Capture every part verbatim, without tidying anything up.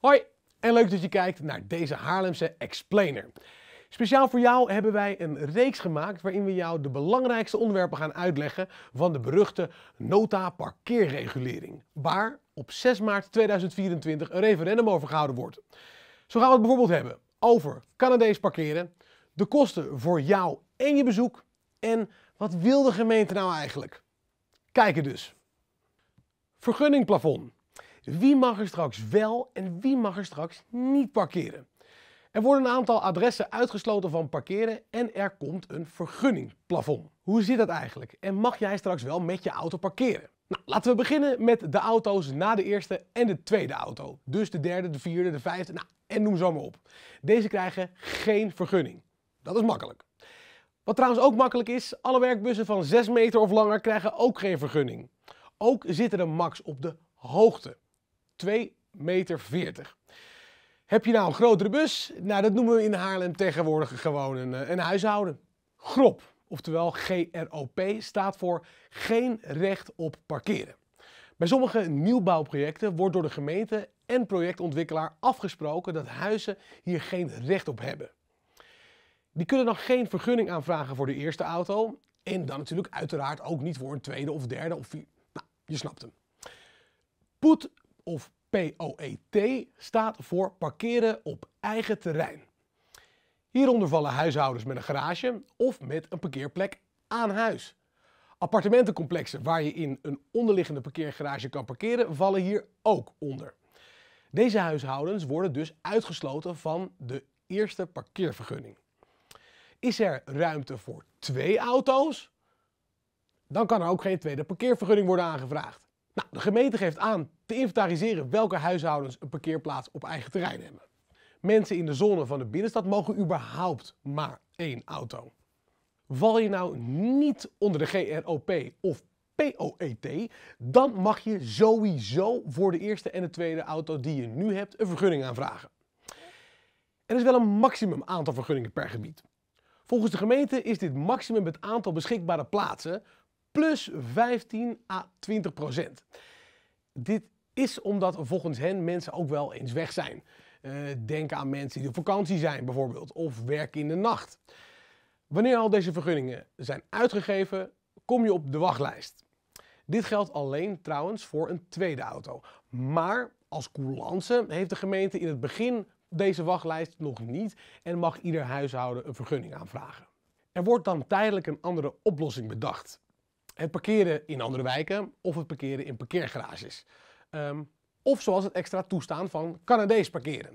Hoi en leuk dat je kijkt naar deze Haarlemse Explainer. Speciaal voor jou hebben wij een reeks gemaakt waarin we jou de belangrijkste onderwerpen gaan uitleggen van de beruchte Nota parkeerregulering, waar op zes maart tweeduizend vierentwintig een referendum over gehouden wordt. Zo gaan we het bijvoorbeeld hebben over Canadees parkeren, de kosten voor jou en je bezoek en wat wil de gemeente nou eigenlijk? Kijken dus. Vergunningplafond. Wie mag er straks wel en wie mag er straks niet parkeren? Er worden een aantal adressen uitgesloten van parkeren en er komt een vergunningplafond. Hoe zit dat eigenlijk? En mag jij straks wel met je auto parkeren? Nou, laten we beginnen met de auto's na de eerste en de tweede auto. Dus de derde, de vierde, de vijfde nou, en noem zo maar op. Deze krijgen geen vergunning. Dat is makkelijk. Wat trouwens ook makkelijk is, alle werkbussen van zes meter of langer krijgen ook geen vergunning. Ook zit er een max op de hoogte. twee meter veertig. Heb je nou een grotere bus? Nou, dat noemen we in Haarlem tegenwoordig gewoon een, een huishouden. G R O P, oftewel G R O P, staat voor geen recht op parkeren. Bij sommige nieuwbouwprojecten wordt door de gemeente en projectontwikkelaar afgesproken dat huizen hier geen recht op hebben. Die kunnen nog geen vergunning aanvragen voor de eerste auto en dan natuurlijk uiteraard ook niet voor een tweede of derde of vier. Nou, je snapt hem. P O E T of P O E T staat voor parkeren op eigen terrein. Hieronder vallen huishoudens met een garage of met een parkeerplek aan huis. Appartementencomplexen waar je in een onderliggende parkeergarage kan parkeren vallen hier ook onder. Deze huishoudens worden dus uitgesloten van de eerste parkeervergunning. Is er ruimte voor twee auto's? Dan kan er ook geen tweede parkeervergunning worden aangevraagd. Nou, de gemeente geeft aan te inventariseren welke huishoudens een parkeerplaats op eigen terrein hebben. Mensen in de zone van de binnenstad mogen überhaupt maar één auto. Val je nou niet onder de G R O P of P O E T, dan mag je sowieso voor de eerste en de tweede auto die je nu hebt een vergunning aanvragen. Er is wel een maximum aantal vergunningen per gebied. Volgens de gemeente is dit maximum het aantal beschikbare plaatsen plus vijftien à twintig procent. Dit is omdat volgens hen mensen ook wel eens weg zijn. Uh, denk aan mensen die op vakantie zijn bijvoorbeeld of werken in de nacht. Wanneer al deze vergunningen zijn uitgegeven, kom je op de wachtlijst. Dit geldt alleen trouwens voor een tweede auto. Maar als coulance heeft de gemeente in het begin deze wachtlijst nog niet en mag ieder huishouden een vergunning aanvragen. Er wordt dan tijdelijk een andere oplossing bedacht. Het parkeren in andere wijken of het parkeren in parkeergarages. Um, of zoals het extra toestaan van Canadees parkeren.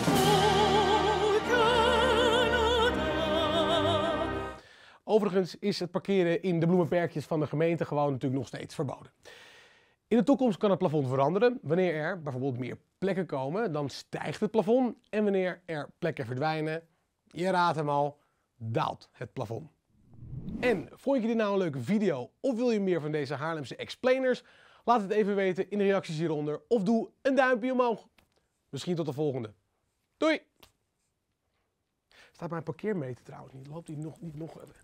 Overigens is het parkeren in de bloemenperkjes van de gemeente gewoon natuurlijk nog steeds verboden. In de toekomst kan het plafond veranderen. Wanneer er bijvoorbeeld meer plekken komen, dan stijgt het plafond. En wanneer er plekken verdwijnen, je raadt hem al, daalt het plafond. En vond je dit nou een leuke video of wil je meer van deze Haarlemse explainers? Laat het even weten in de reacties hieronder of doe een duimpje omhoog. Misschien tot de volgende. Doei! Staat mijn parkeermeter trouwens niet? Loopt die nog niet nog?